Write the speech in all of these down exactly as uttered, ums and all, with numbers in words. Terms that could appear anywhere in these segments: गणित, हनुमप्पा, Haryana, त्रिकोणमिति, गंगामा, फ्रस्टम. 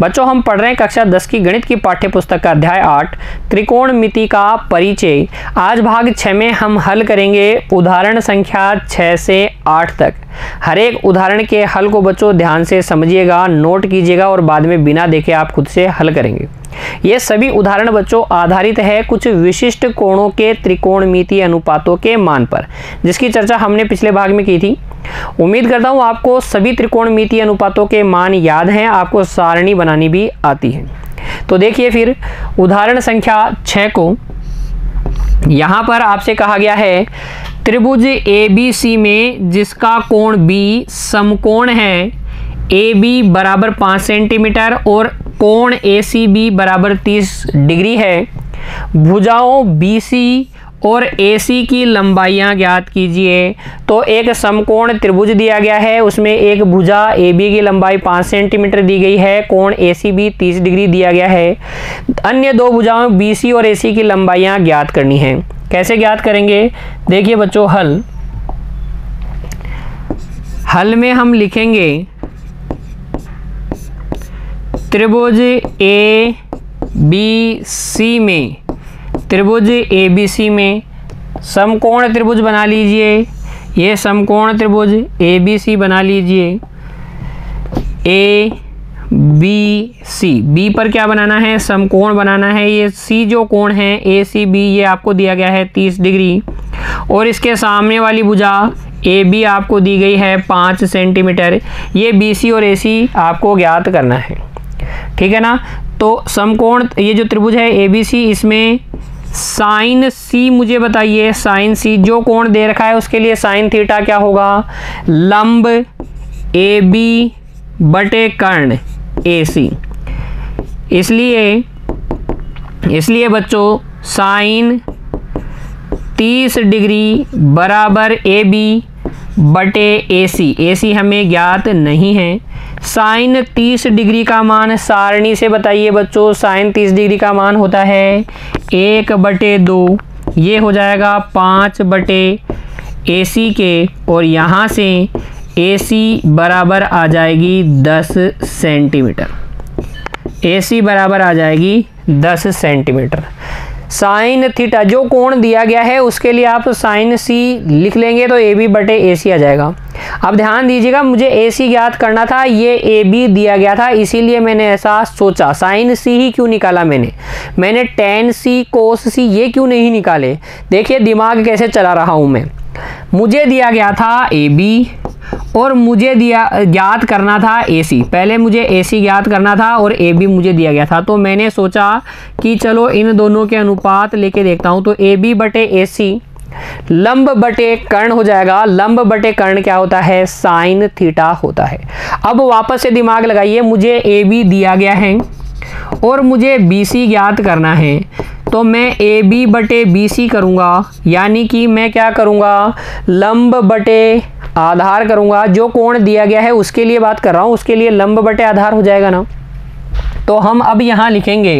बच्चों हम पढ़ रहे हैं कक्षा दस की गणित की पाठ्य पुस्तक का अध्याय आठ त्रिकोणमिति का परिचय। आज भाग छः में हम हल करेंगे उदाहरण संख्या छः से आठ तक। हर एक उदाहरण के हल को बच्चों ध्यान से समझिएगा, नोट कीजिएगा और बाद में बिना देखे आप खुद से हल करेंगे। ये सभी उदाहरण बच्चों आधारित है कुछ विशिष्ट कोणों के त्रिकोणमिति अनुपातों के मान पर, जिसकी चर्चा हमने पिछले भाग में की थी। उम्मीद करता हूँ आपको सभी त्रिकोणमिति अनुपातों के मान याद हैं, आपको सारणी बनानी भी आती है। तो देखिए फिर उदाहरण संख्या छः को, यहाँ पर आपसे कहा गया है त्रिभुज ए बी सी में जिसका कोण बी समकोण है ए बी बराबर पाँच सेंटीमीटर और कोण ए सी बी बराबर तीस डिग्री है। भुजाओं बी सी और ए सी की लंबाइयां ज्ञात कीजिए। तो एक समकोण त्रिभुज दिया गया है, उसमें एक भुजा ए बी की लंबाई पाँच सेंटीमीटर दी गई है, कोण ए सी बी तीस डिग्री दिया गया है। अन्य दो भुजाओं बी सी और ए सी की लंबाइयां ज्ञात करनी है। कैसे ज्ञात करेंगे? देखिए बच्चों हल हल में हम लिखेंगे त्रिभुज ए बी सी में त्रिभुज ए बी सी में समकोण त्रिभुज बना लीजिए, ये समकोण त्रिभुज ए बी सी बना लीजिए। ए बी सी, बी पर क्या बनाना है? समकोण बनाना है। ये सी जो कोण है ए सी बी, ये आपको दिया गया है तीस डिग्री और इसके सामने वाली भुजा ए बी आपको दी गई है पाँच सेंटीमीटर। ये बी सी और ए सी आपको ज्ञात करना है, ठीक है ना। तो समकोण ये जो त्रिभुज है ए बी सी, इसमें साइन सी मुझे बताइए, साइन सी जो कोण दे रखा है उसके लिए साइन थीटा क्या होगा? लंब ए बी बटे कर्ण ए सी। इसलिए इसलिए बच्चों साइन तीस डिग्री बराबर ए बी बटे ए सी, ए सी हमें ज्ञात नहीं है। साइन तीस डिग्री का मान सारणी से बताइए बच्चों। साइन तीस डिग्री का मान होता है एक बटे दो, ये हो जाएगा पाँच बटे ए सी के, और यहाँ से ए सी बराबर आ जाएगी दस सेंटीमीटर। ए सी बराबर आ जाएगी दस सेंटीमीटर। साइन थीटा जो कोण दिया गया है उसके लिए आप साइन सी लिख लेंगे तो ए बी बटे ए सी आ जाएगा। अब ध्यान दीजिएगा, मुझे ए सी ज्ञात करना था, ये ए बी दिया गया था, इसीलिए मैंने ऐसा सोचा। साइन सी ही क्यों निकाला मैंने मैंने टेन सी कोस सी ये क्यों नहीं निकाले? देखिए दिमाग कैसे चला रहा हूँ मैं। मुझे दिया गया था ए बी और मुझे दिया ज्ञात करना था ए सी। पहले मुझे ए सी ज्ञात करना था और ए बी मुझे दिया गया था, तो मैंने सोचा कि चलो इन दोनों के अनुपात लेके देखता हूँ। तो ए बी बटे ए सी लंब बटे कर्ण हो जाएगा। लंब बटे कर्ण क्या होता है? साइन थीटा होता है। अब वापस से दिमाग लगाइए, मुझे ए बी दिया गया है और मुझे बी सी ज्ञात करना है, तो मैं ए बी बटे बी सी करूँगा, यानी कि मैं क्या करूँगा? लंब बटे आधार करूँगा। जो कोण दिया गया है उसके लिए बात कर रहा हूँ, उसके लिए लंब बटे आधार हो जाएगा ना। तो हम अब यहाँ लिखेंगे,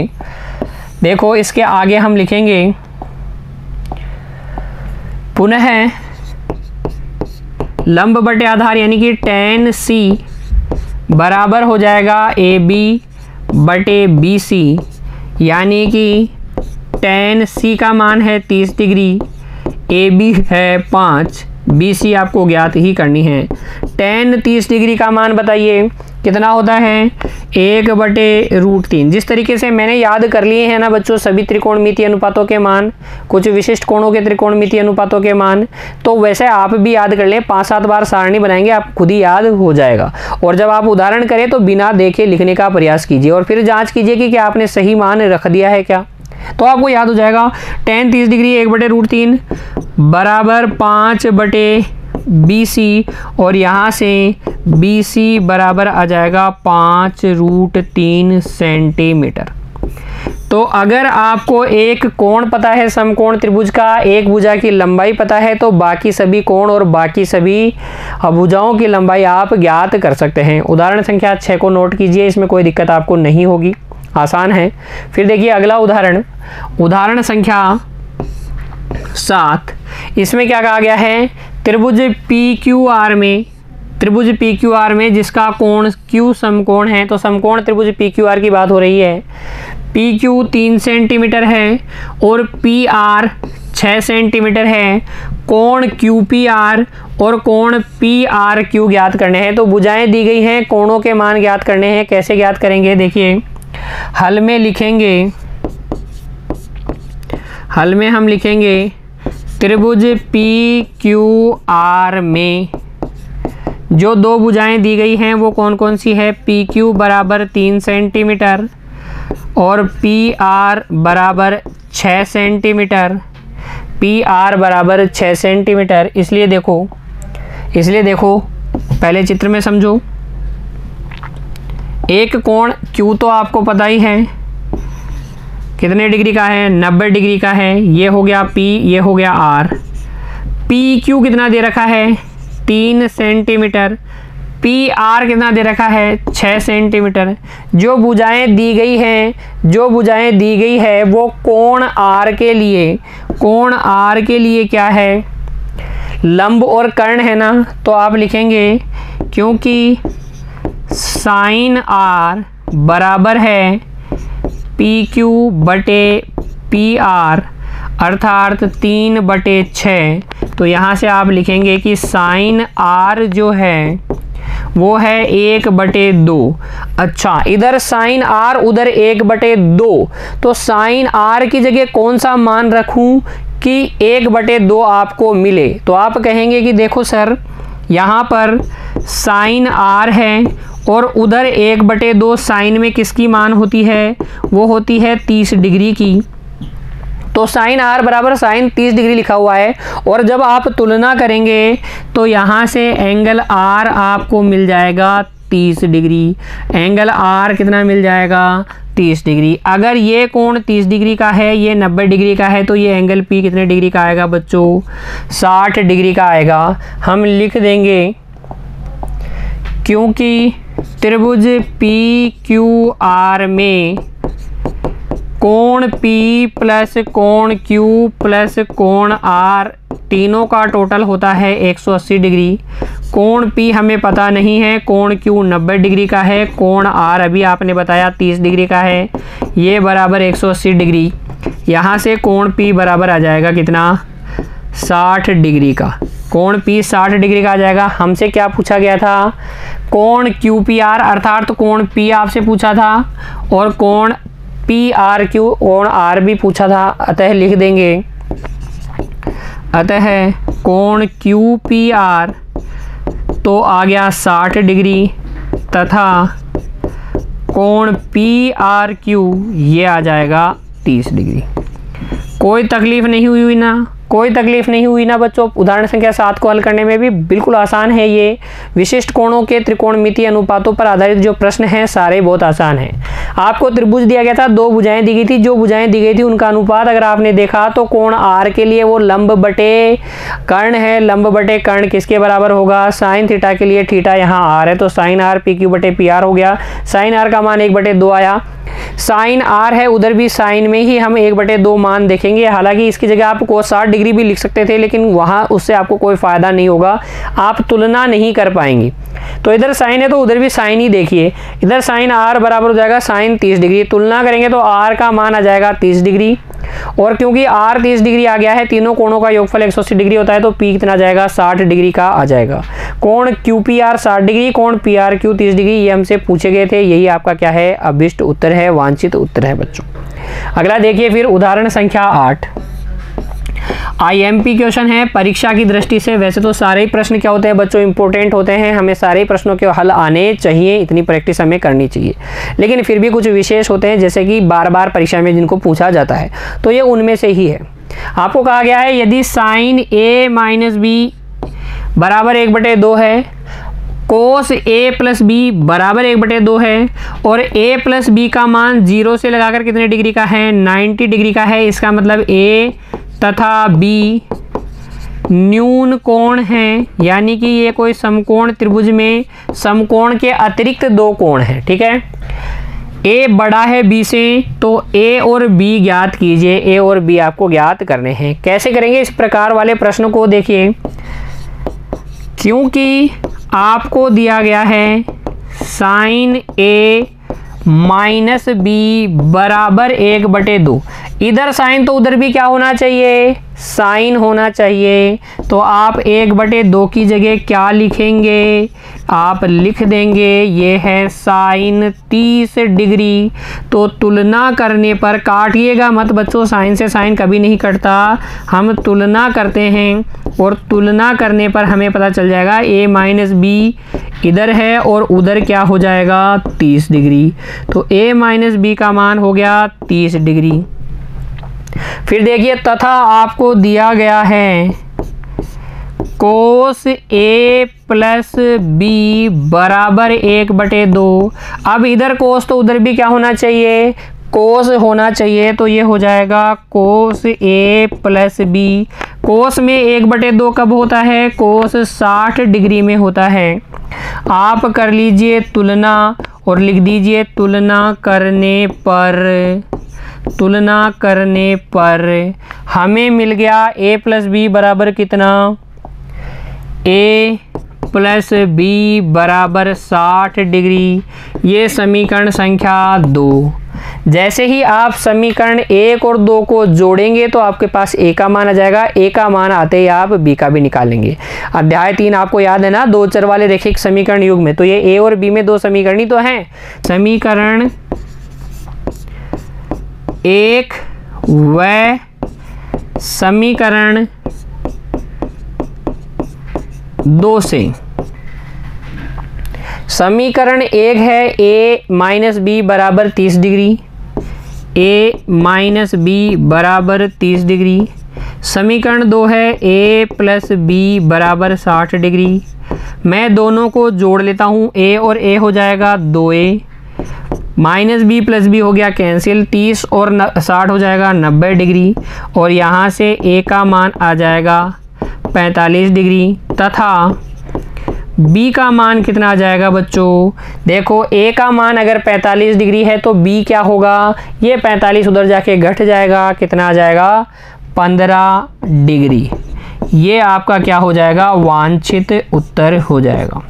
देखो इसके आगे हम लिखेंगे पुनः लंब बटे आधार, यानी कि tan सी बराबर हो जाएगा ए बी बटे बी सी, यानी कि tan सी का मान है तीस डिग्री, ए बी है पाँच, बी सी आपको ज्ञात ही करनी है। tan तीस डिग्री का मान बताइए कितना होता है? एक बटे रूट तीन। जिस तरीके से मैंने याद कर लिए हैं ना बच्चों सभी त्रिकोणमिति अनुपातों के मान, कुछ विशिष्ट कोणों के त्रिकोणमिति अनुपातों के मान, तो वैसे आप भी याद कर लें। पाँच सात बार सारणी बनाएंगे, आप खुद ही याद हो जाएगा। और जब आप उदाहरण करें तो बिना देखे लिखने का प्रयास कीजिए और फिर जाँच कीजिए कि क्या आपने सही मान रख दिया है क्या, तो आपको याद हो जाएगा। tan तीस डिग्री एक बटे रूट तीन बराबर पाँच बटे बी सी, और यहाँ से बी सी बराबर आ जाएगा पाँच रूट तीन सेंटीमीटर। तो अगर आपको एक कोण पता है समकोण त्रिभुज का, एक भुजा की लंबाई पता है, तो बाकी सभी कोण और बाकी सभी भुजाओं की लंबाई आप ज्ञात कर सकते हैं। उदाहरण संख्या छः को नोट कीजिए, इसमें कोई दिक्कत आपको नहीं होगी, आसान है। फिर देखिए अगला उदाहरण, उदाहरण संख्या सात। इसमें क्या कहा गया है? त्रिभुज पी क्यू आर में त्रिभुज पी क्यू आर में जिसका कोण क्यू समकोण है, तो समकोण त्रिभुज पी क्यू आर की बात हो रही है। पी क्यू तीन सेंटीमीटर है और पी आर छः सेंटीमीटर है। कोण क्यू पी आर और कोण पी आर क्यू ज्ञात करने हैं। तो भुजाएं दी गई हैं, कोणों के मान ज्ञात करने हैं। कैसे ज्ञात करेंगे, देखिए हल में लिखेंगे, हल में हम लिखेंगे त्रिभुज पी क्यू आर में जो दो भुजाएं दी गई हैं वो कौन कौन सी है। पी क्यू बराबर तीन सेंटीमीटर और पी आर बराबर छः सेंटीमीटर, पी आर बराबर छः सेंटीमीटर। इसलिए देखो, इसलिए देखो पहले चित्र में समझो, एक कोण क्यू तो आपको पता ही है कितने डिग्री का है, नब्बे डिग्री का है। ये हो गया पी, ये हो गया आर। पी क्यू कितना दे रखा है, तीन सेंटीमीटर। पी आर कितना दे रखा है, छः सेंटीमीटर। जो भुजाएं दी गई हैं, जो भुजाएं दी गई है वो कोण आर के लिए, कोण आर के लिए क्या है, लंब और कर्ण है ना। तो आप लिखेंगे क्योंकि साइन आर बराबर है पी क्यू बटे पी आर, अर्थात तीन बटे छः। तो यहाँ से आप लिखेंगे कि साइन आर जो है वो है एक बटे दो। अच्छा, इधर साइन आर उधर एक बटे दो, तो साइन आर की जगह कौन सा मान रखूं कि एक बटे दो आपको मिले। तो आप कहेंगे कि देखो सर, यहाँ पर साइन आर है और उधर एक बटे दो साइन में किसकी मान होती है, वो होती है तीस डिग्री की। तो साइन आर बराबर साइन तीस डिग्री लिखा हुआ है और जब आप तुलना करेंगे तो यहाँ से एंगल आर आपको मिल जाएगा तीस डिग्री। एंगल आर कितना मिल जाएगा, तीस डिग्री। अगर ये कोण तीस डिग्री का है, ये नब्बे डिग्री का है, तो ये एंगल पी कितने डिग्री का आएगा बच्चों, साठ डिग्री का आएगा। हम लिख देंगे क्योंकि त्रिभुज पी क्यू आर में कोण पी प्लस कोण क्यू प्लस कोण आर तीनों का टोटल होता है एक सौ अस्सी डिग्री। कोण पी हमें पता नहीं है, कोण क्यू नब्बे डिग्री का है, कोण आर अभी आपने बताया तीस डिग्री का है, ये बराबर एक सौ अस्सी डिग्री। यहाँ से कोण पी बराबर आ जाएगा कितना, साठ डिग्री का। कोण पी साठ डिग्री का आ जाएगा। हमसे क्या पूछा गया था, कोण क्यू पी आर, अर्थात तो कोण पी आपसे पूछा था और कोण पी आर क्यू कोण आर भी पूछा था। अतः लिख देंगे, अतः कोण क्यू पी आर तो आ गया साठ डिग्री तथा कोण पी आर क्यू ये आ जाएगा तीस डिग्री। कोई तकलीफ़ नहीं हुई ना, कोई तकलीफ नहीं हुई ना बच्चों। उदाहरण संख्या सात को हल करने में भी बिल्कुल आसान है। ये विशिष्ट कोणों के त्रिकोणमिति अनुपातों पर आधारित जो प्रश्न हैं सारे बहुत आसान हैं। आपको त्रिभुज दिया गया था, दो भुजाएं दी गई थी, जो भुजाएं दी गई थी उनका अनुपात अगर आपने देखा तो कोण आर के लिए वो लंब बटे कर्ण है, लंब बटे कर्ण किसके बराबर होगा, साइन थीटा के लिए थीटा यहाँ आर है, तो साइन आर पी क्यू बटे पी आर हो गया। साइन आर का मान एक बटे दो आया। साइन आर है उधर भी साइन में ही हम एक बटे दो मान देखेंगे। हालांकि इसकी जगह आपको साठ डिग्री भी लिख सकते थे, लेकिन वहाँ उससे आपको कोई फ़ायदा नहीं होगा, आप तुलना नहीं कर पाएंगे। तो इधर साइन है तो उधर भी साइन ही देखिए। इधर साइन आर बराबर हो जाएगा साइन तीस डिग्री। तुलना करेंगे तो आर का मान आ जाएगा तीस डिग्री और क्योंकि आर तीस डिग्री आ गया है, तीनों कोणों का योगफल एक सौ अस्सी डिग्री होता है, तो पी कितना आ जाएगा, साठ डिग्री का आ जाएगा। कोण क्यू पी आर साठ डिग्री, कोण पी आर क्यू तीस डिग्री, ये हमसे पूछे गए थे। यही आपका क्या है, अभिष्ट उत्तर है, वांछित उत्तर है बच्चों। अगला देखिए फिर उदाहरण संख्या आठ। आईएमपी क्वेश्चन है। परीक्षा की दृष्टि से वैसे तो सारे ही प्रश्न क्या होते हैं बच्चों, इंपॉर्टेंट होते हैं, हमें सारे प्रश्नों के हल आने चाहिए, इतनी प्रैक्टिस हमें करनी चाहिए। लेकिन फिर भी कुछ विशेष होते हैं जैसे कि बार बार परीक्षा में जिनको पूछा जाता है, तो ये उनमें से ही है। आपको कहा गया है यदि साइन ए माइनस बी बराबर एक बटे दो है, कोस ए प्लस बी बराबर एक बटे दो है और ए प्लस बी का मान जीरो से लगाकर कितने डिग्री का है, नाइन्टी डिग्री का है। इसका मतलब ए तथा बी न्यून कोण हैं, यानी कि ये कोई समकोण त्रिभुज में समकोण के अतिरिक्त दो कोण हैं। ठीक है, ए बड़ा है बी से, तो ए और बी ज्ञात कीजिए। ए और बी आपको ज्ञात करने हैं। कैसे करेंगे इस प्रकार वाले प्रश्नों को, देखिए क्योंकि आपको दिया गया है साइन ए माइनस बी बराबर एक बटे दो। इधर साइन तो उधर भी क्या होना चाहिए, साइन होना चाहिए। तो आप एक बटे दो की जगह क्या लिखेंगे, आप लिख देंगे ये है साइन तीस डिग्री। तो तुलना करने पर, काटिएगा मत बच्चों, साइन से साइन कभी नहीं कटता, हम तुलना करते हैं और तुलना करने पर हमें पता चल जाएगा a माइनस बी इधर है और उधर क्या हो जाएगा तीस डिग्री। तो a माइनस बी का मान हो गया तीस डिग्री। फिर देखिए तथा आपको दिया गया है कोस ए प्लस बी बराबर एक बटे दो। अब इधर कोस तो उधर भी क्या होना चाहिए, कोस होना चाहिए। तो ये हो जाएगा कोस ए प्लस बी। कोस में एक बटे दो कब होता है, कोस साठ डिग्री में होता है। आप कर लीजिए तुलना और लिख दीजिए तुलना करने पर, तुलना करने पर हमें मिल गया a प्लस बी बराबर कितना, a प्लस बी बराबर साठ डिग्री। ये समीकरण संख्या दो। जैसे ही आप समीकरण एक और दो को जोड़ेंगे तो आपके पास a का मान आ जाएगा। a का मान आते ही आप b का भी निकालेंगे। अध्याय तीन आपको याद है ना, दो चर वाले रैखिक समीकरण युग में। तो ये a और b में दो समीकरण ही तो हैं। समीकरण एक व समीकरण दो से। समीकरण एक है ए माइनस बी बराबर तीस डिग्री, ए माइनस बी बराबर तीस डिग्री। समीकरण दो है ए प्लस बी बराबर साठ डिग्री। मैं दोनों को जोड़ लेता हूँ, ए और ए हो जाएगा दो A, minus B plus B हो गया कैंसिल, तीस और साठ हो जाएगा नब्बे डिग्री। और यहाँ से ए का मान आ जाएगा पैंतालीस डिग्री। तथा बी का मान कितना आ जाएगा बच्चों, देखो ए का मान अगर पैंतालीस डिग्री है तो बी क्या होगा, ये पैंतालीस उधर जाके घट जाएगा, कितना आ जाएगा पंद्रह डिग्री। ये आपका क्या हो जाएगा वांछित उत्तर हो जाएगा।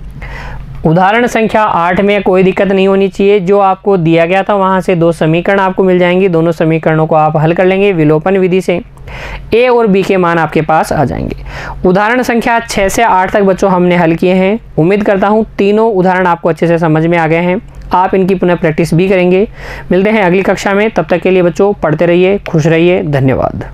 उदाहरण संख्या आठ में कोई दिक्कत नहीं होनी चाहिए। जो आपको दिया गया था वहाँ से दो समीकरण आपको मिल जाएंगे, दोनों समीकरणों को आप हल कर लेंगे विलोपन विधि से, ए और बी के मान आपके पास आ जाएंगे। उदाहरण संख्या छः से आठ तक बच्चों हमने हल किए हैं। उम्मीद करता हूँ तीनों उदाहरण आपको अच्छे से समझ में आ गए हैं। आप इनकी पुनः प्रैक्टिस भी करेंगे। मिलते हैं अगली कक्षा में, तब तक के लिए बच्चों पढ़ते रहिए, खुश रहिए, धन्यवाद।